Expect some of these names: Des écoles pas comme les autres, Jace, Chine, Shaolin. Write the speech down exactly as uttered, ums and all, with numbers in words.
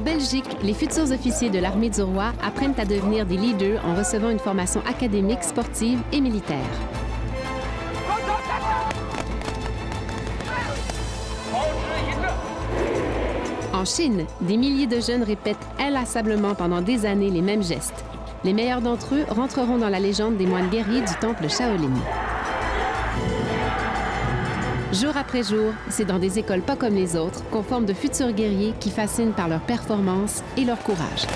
En Belgique, les futurs officiers de l'armée du roi apprennent à devenir des leaders en recevant une formation académique, sportive et militaire. En Chine, des milliers de jeunes répètent inlassablement pendant des années les mêmes gestes. Les meilleurs d'entre eux rentreront dans la légende des moines guerriers du temple Shaolin. Jour après jour, c'est dans des écoles pas comme les autres qu'on forme de futurs guerriers qui fascinent par leur performance et leur courage.